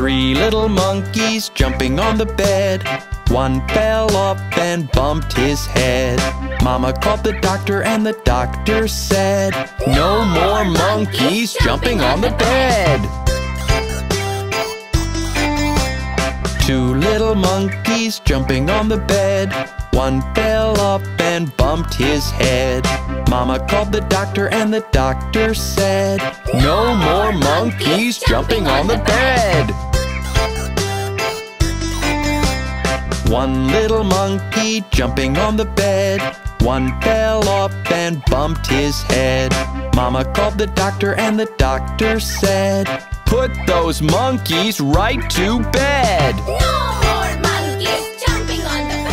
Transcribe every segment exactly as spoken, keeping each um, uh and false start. Three little monkeys jumping on the bed. One fell off and bumped his head. Mama called the doctor and the doctor said, no more monkeys jumping on the bed. Two little monkeys jumping on the bed. One fell off and bumped his head. Mama called the doctor and the doctor said, no more monkeys jumping on the bed. One little monkey jumping on the bed. One fell off and bumped his head. Mama called the doctor and the doctor said, put those monkeys right to bed. No more monkeys jumping on the bed.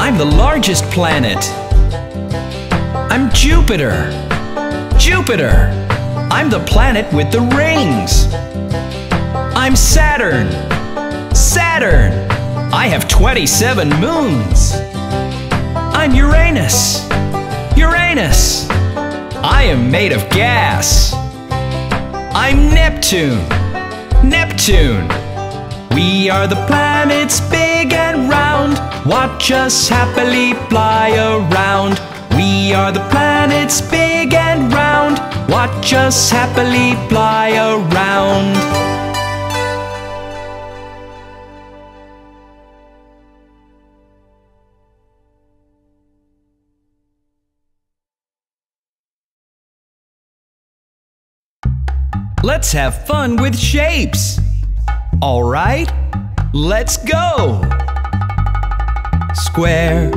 I'm the largest planet. I'm Jupiter, Jupiter. I'm the planet with the rings. I'm Saturn, Saturn. I have twenty-seven moons. I'm Uranus, Uranus. I am made of gas. I'm Neptune, Neptune. We are the planets big and round. Watch us happily fly around. We are the planets big and round. Watch us happily fly around. Let's have fun with shapes. All right, let's go. Square,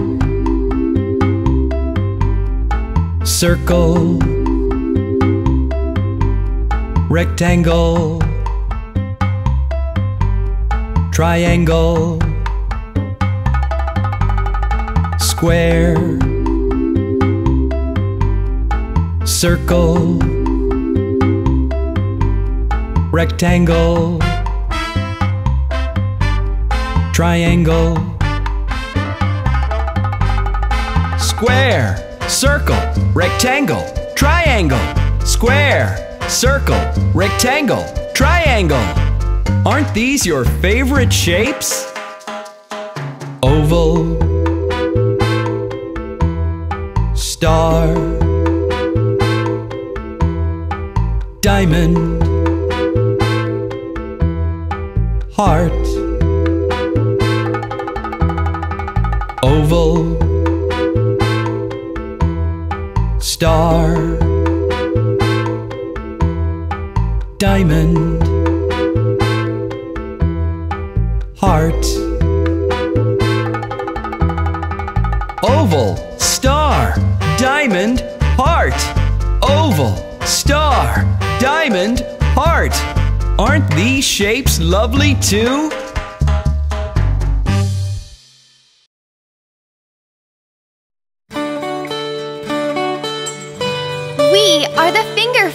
circle, rectangle, triangle, square, circle, rectangle, triangle. Square, circle, rectangle, triangle. Square, circle, rectangle, triangle. Aren't these your favorite shapes? Oval, star, diamond, heart, oval, star, diamond. diamond, heart, oval, star, diamond, heart. Aren't these shapes lovely too? We are the finger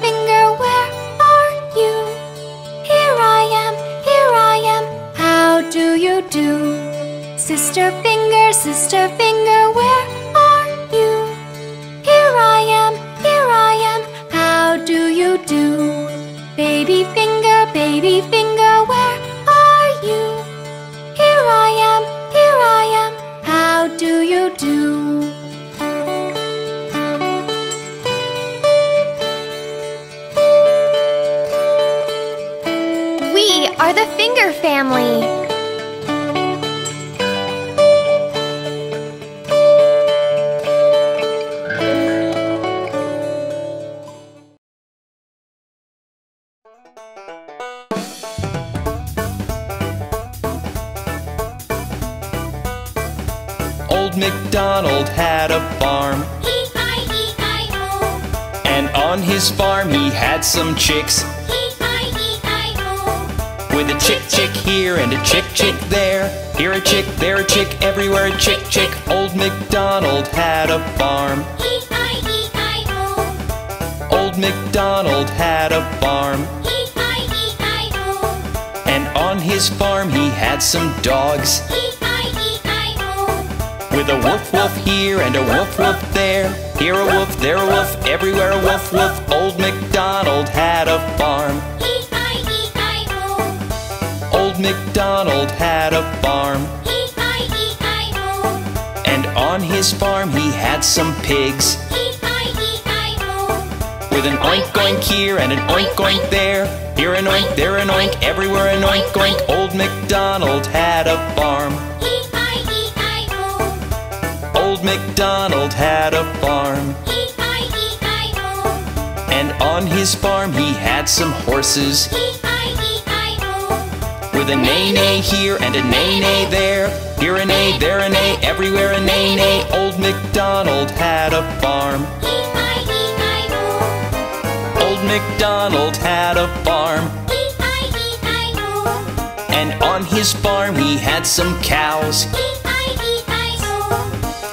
finger, where are you? Here I am, here I am, how do you do? Sister finger, sister finger, where are you? Here I am, here I am, how do you do? Baby finger, baby finger, where are you? Here I am, here I am, how do you do? We are the finger family. MacDonald had a farm, E I E I O. And on his farm he had some chicks, E I E I O. With a chick chick here and a chick chick there, here a chick, there a chick, everywhere a chick chick. Old MacDonald had a farm, E I E I O. Old MacDonald had a farm, E I E I O. And on his farm he had some dogs, with a woof woof here and a woof woof there, here a woof, there a woof, everywhere a woof woof. Old MacDonald had a farm, E I E I O. Old MacDonald had a farm, E I E I O. And on his farm he had some pigs, E I E I O. With an oink oink here and an oink oink there, here an oink, there an oink, everywhere an oink oink. Old MacDonald had a farm, Old MacDonald had a farm, E I E I O. And on his farm he had some horses, E I E I O. With a nay-nay here and a nay-nay there, here a nay, there a nay, everywhere a nay-nay. Old MacDonald had a farm, E I E I O. Old MacDonald had a farm, E I E I O. And on his farm he had some cows,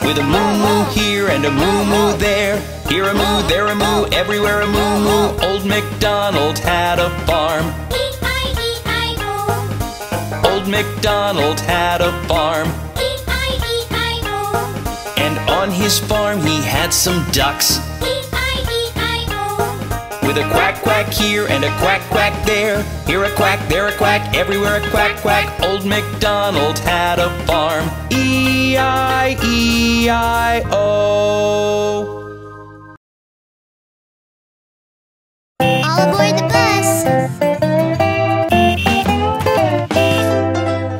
with a moo-moo here and a moo-moo there, here a moo, there a moo, everywhere a moo-moo. Old MacDonald had a farm, E I E I O. Old MacDonald had a farm, E I E I O. And on his farm he had some ducks, E I E I O. With a quack-quack here and a quack-quack there, here a quack, there a quack, everywhere a quack-quack. Old MacDonald had a farm, E I E I O. All aboard the bus.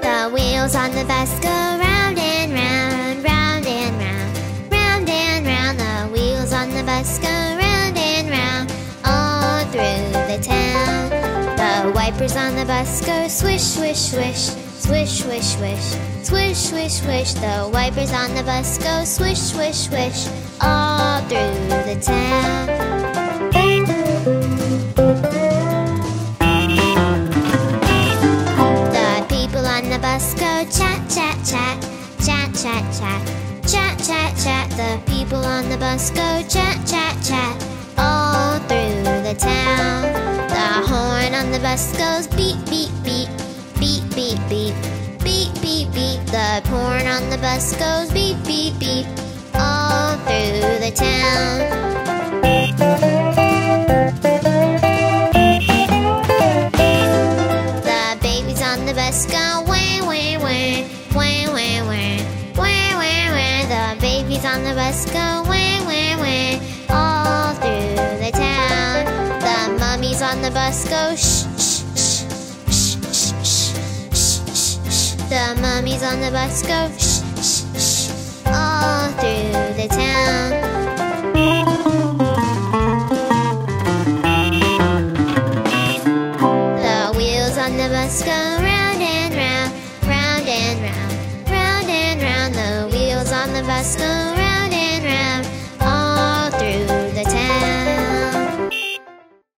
The wheels on the bus go round and round, round and round, round and round. The wheels on the bus go round and round, all through the town. The wipers on the bus go swish, swish, swish. Swish, swish, swish, swish, swish, swish. The wipers on the bus go swish, swish, swish, all through the town. The people on the bus go chat, chat, chat, chat, chat, chat, chat, chat, chat. The people on the bus go chat, chat, chat, all through the town. The horn on the bus goes beep, beep, beep. Beep, beep, beep, beep, beep, beep. The horn on the bus goes beep, beep, beep, all through the town. The babies on the bus go wah, wah, wah, wah, wah, wah, wah, wah, wah. The babies on the bus go wah, wah, wah, all through the town. The mummies on the bus go shh, shh, shh, shh, shh, shh, shh, shh. The mummies on the bus go shh, shh, shh, all through the town. Let's go round and round, round and round, round and round. The wheels on the bus go round.